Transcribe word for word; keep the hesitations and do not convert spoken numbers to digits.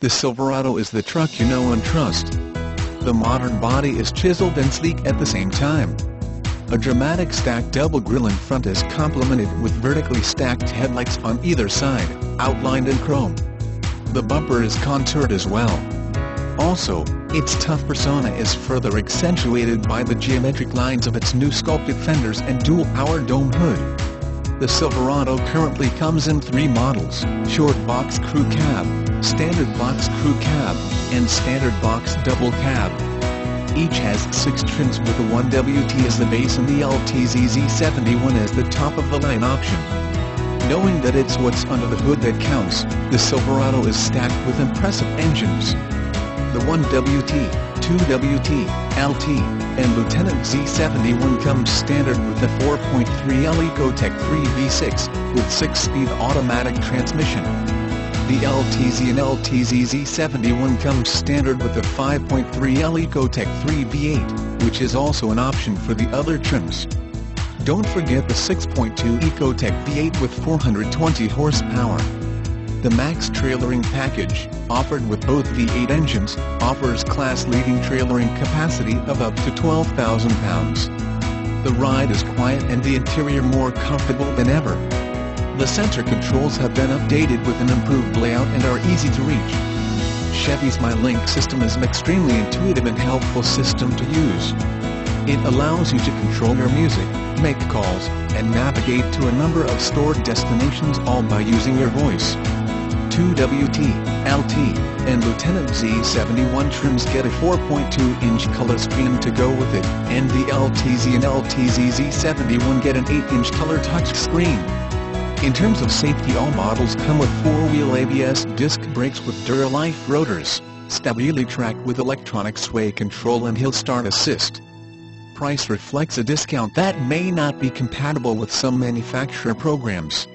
The Silverado is the truck you know and trust. The modern body is chiseled and sleek at the same time. A dramatic stacked double grille in front is complemented with vertically stacked headlights on either side, outlined in chrome. The bumper is contoured as well. Also, its tough persona is further accentuated by the geometric lines of its new sculpted fenders and dual-power dome hood. The Silverado currently comes in three models: short box crew cab, standard box crew cab, and standard box double cab. Each has six trims, with the one W T as the base and the L T Z Z seventy-one as the top-of-the-line option. Knowing that it's what's under the hood that counts, the Silverado is stacked with impressive engines. The one W T, two W T, L T, and Lieutenant Z seventy-one comes standard with the four point three liter EcoTec three V six, with six-speed automatic transmission. The L T Z and L T Z Z seventy-one comes standard with the five point three liter EcoTec three V eight, which is also an option for the other trims. Don't forget the six point two EcoTec V eight with four hundred twenty horsepower. The max trailering package, offered with both V eight engines, offers class-leading trailering capacity of up to twelve thousand pounds. The ride is quiet and the interior more comfortable than ever. The center controls have been updated with an improved layout and are easy to reach. Chevy's MyLink system is an extremely intuitive and helpful system to use. It allows you to control your music, make calls, and navigate to a number of stored destinations, all by using your voice. two W T, L T, and Lieutenant Z seventy-one trims get a four point two inch color screen to go with it, and the L T Z and L T Z Z seventy-one get an eight inch color touchscreen. In terms of safety, all models come with four-wheel A B S disc brakes with Duralife rotors, StabiliTrak with electronic sway control, and hill start assist. Price reflects a discount that may not be compatible with some manufacturer programs.